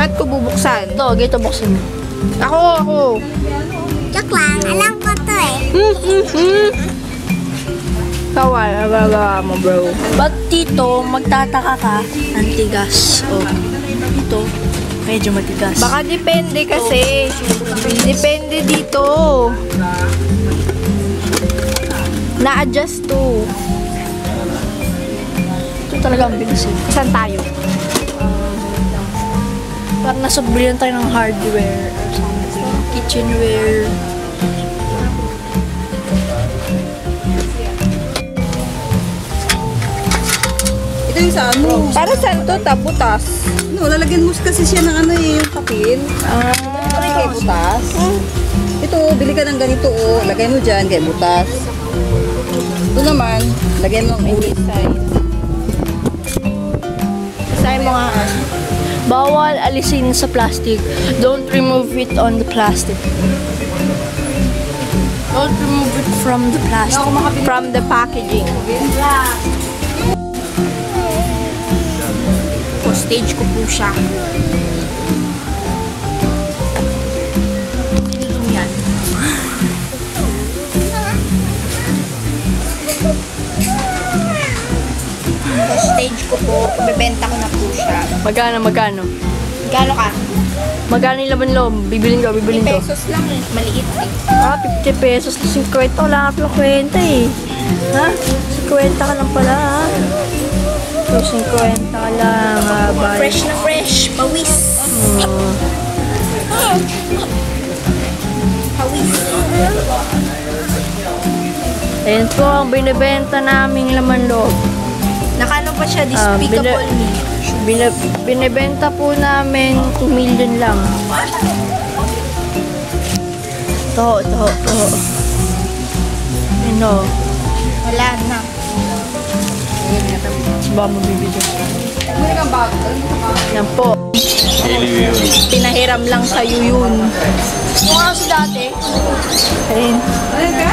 Saan ko bubuksan? Ito, gito buksan mo. Ako. Joke lang, alam ko to eh. Kawal, nagagawa mo bro. Ba't dito, magtataka ka ng tigas? Oh. Dito, medyo matigas. Baka depende kasi. Depende dito. Na-adjust to. Ito talaga ang bigas eh. Saan tayo? Parang nasobrihan tayo ng hardware or something. Kitchenware. Ito yung sa ano? Para saan ito? Butas? No, lalagyan mo kasi siya ng ano eh, yung kapin. Parang kay butas. Ito, bili ka ng ganito oh. Lagay mo dyan, kay butas. Ito naman, lagay mo ang any size. Isahin mo nga. Bawal alisin sa plastic. Don't remove it on the plastic. Don't remove it from the plastic. From the packaging. Postage ko po siya. Postage ko po. Bebenta ko na po siya. Magkano? Magkano ka? Magkano yung laban loob? Bibilin 50 pesos lang eh. Maliit eh. 50 pesos. 50 lang. 50 eh. Ha? 50 ka lang pala ha. So, 50 ka lang. Fresh na fresh. Pawis. Pawis. Ayan po ang binibenta naming laman loob. Nakano pa siya, despicable me. Binibenta po namin 2 million lang. Toho. Ano? Wala na. Ba mabibigyan ko? Mayroon kang bago. Yan po. Pinahiram lang sa'yo yun. Yung kaso dati? Ayun. Ayun ka?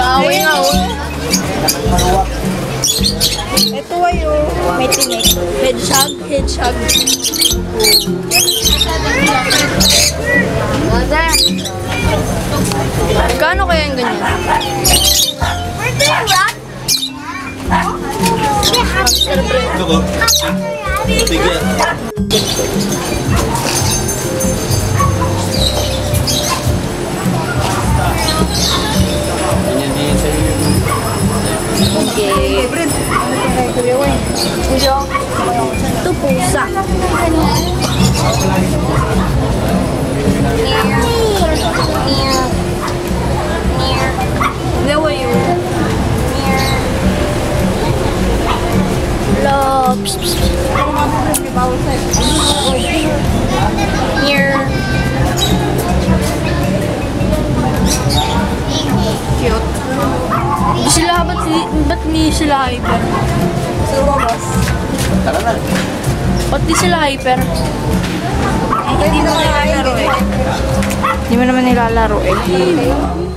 Gawin nga o. Ito ay o. May tinik. Hedgehog. Wala. Kano kaya yung ganyan? Ito ko. Okay. Ito pusa. Ba't di sila hyper? Hindi mo naman nilalaro eh.